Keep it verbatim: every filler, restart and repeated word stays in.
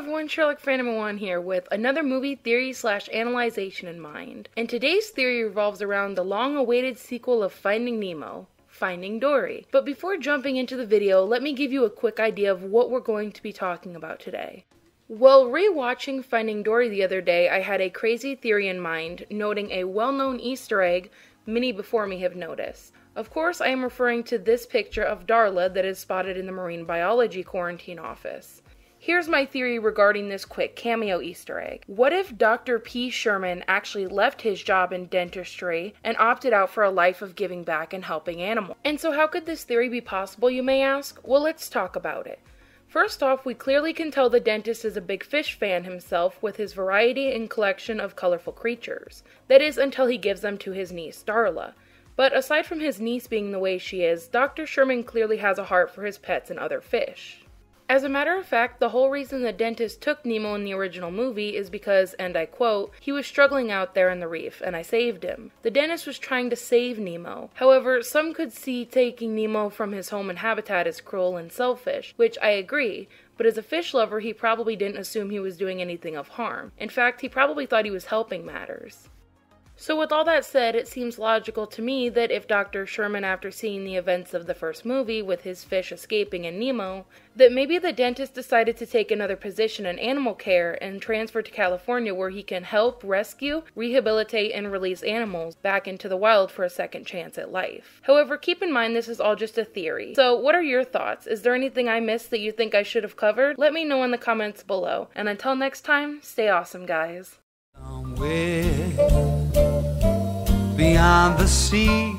Hello everyone, SherlockFan#one here with another movie theory slash analyzation in mind. And today's theory revolves around the long-awaited sequel of Finding Nemo, Finding Dory. But before jumping into the video, let me give you a quick idea of what we're going to be talking about today. While re-watching Finding Dory the other day, I had a crazy theory in mind, noting a well-known Easter egg many before me have noticed. Of course, I am referring to this picture of Darla that is spotted in the marine biology quarantine office. Here's my theory regarding this quick cameo Easter egg. What if Doctor P. Sherman actually left his job in dentistry and opted out for a life of giving back and helping animals? And so how could this theory be possible, you may ask? Well, let's talk about it. First off, we clearly can tell the dentist is a big fish fan himself with his variety and collection of colorful creatures. That is, until he gives them to his niece, Darla. But aside from his niece being the way she is, Doctor Sherman clearly has a heart for his pets and other fish. As a matter of fact, the whole reason the dentist took Nemo in the original movie is because, and I quote, "he was struggling out there in the reef, and I saved him." The dentist was trying to save Nemo. However, some could see taking Nemo from his home and habitat as cruel and selfish, which I agree, but as a fish lover, he probably didn't assume he was doing anything of harm. In fact, he probably thought he was helping matters. So with all that said, it seems logical to me that if Doctor Sherman, after seeing the events of the first movie with his fish escaping and Nemo, that maybe the dentist decided to take another position in animal care and transfer to California where he can help rescue, rehabilitate, and release animals back into the wild for a second chance at life. However, keep in mind this is all just a theory. So what are your thoughts? Is there anything I missed that you think I should have covered? Let me know in the comments below. And until next time, stay awesome, guys. Somewhere beyond the sea